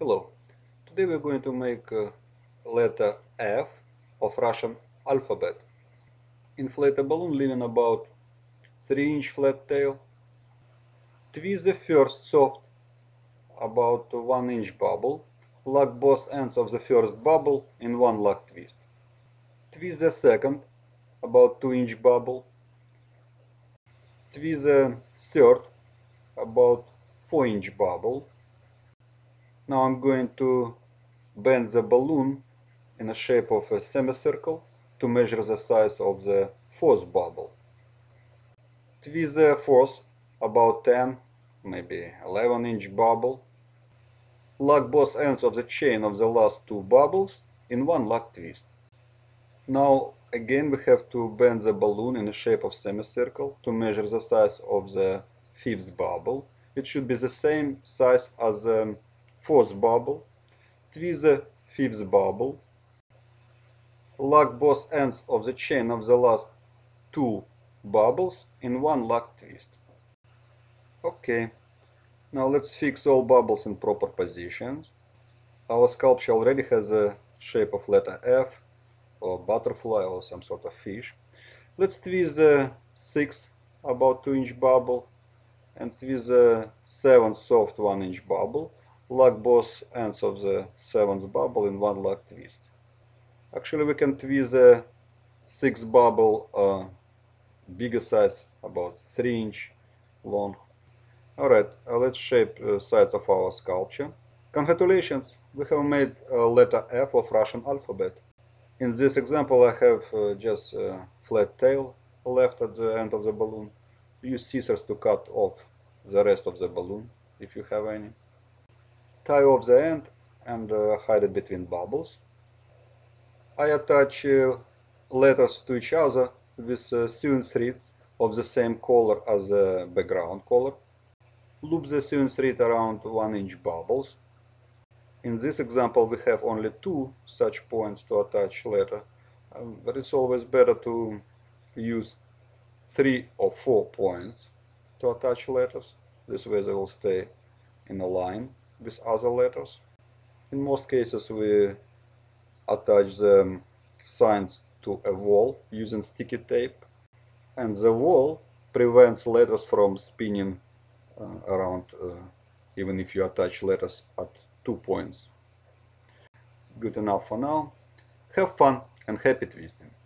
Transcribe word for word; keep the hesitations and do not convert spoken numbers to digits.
Hello, today we're going to make uh, letter F of Russian alphabet. Inflate a balloon leaving about three inch flat tail. Twist the first soft about one inch bubble. Lock both ends of the first bubble in one lock twist. Twist the second about two inch bubble. Twist the third about four inch bubble. Now I'm going to bend the balloon in the shape of a semicircle to measure the size of the fourth bubble. Twist the fourth about ten, maybe eleven inch bubble. Lock both ends of the chain of the last two bubbles in one lock twist. Now again we have to bend the balloon in the shape of semicircle to measure the size of the fifth bubble. It should be the same size as the fourth bubble. Twist the fifth bubble. Lock both ends of the chain of the last two bubbles in one lock twist. Okay, now let's fix all bubbles in proper positions. Our sculpture already has a shape of letter F or butterfly or some sort of fish. Let's twist the sixth about two inch bubble and twist the seventh soft one inch bubble. Lock both ends of the seventh bubble in one lock twist. Actually, we can twist the sixth bubble uh, bigger size, about three inch long. Alright, uh, let's shape the uh, sides of our sculpture. Congratulations! We have made a letter F of Russian alphabet. In this example I have uh, just a flat tail left at the end of the balloon. Use scissors to cut off the rest of the balloon, if you have any. Tie off the end and uh, hide it between bubbles. I attach uh, letters to each other with uh, sewing thread of the same color as the background color. Loop the sewing thread around one inch bubbles. In this example we have only two such points to attach letter, um, but it's always better to use three or four points to attach letters. This way they will stay in a line with other letters. In most cases we attach the signs to a wall using sticky tape, and the wall prevents letters from spinning uh, around uh, even if you attach letters at two points. Good enough for now. Have fun and happy twisting!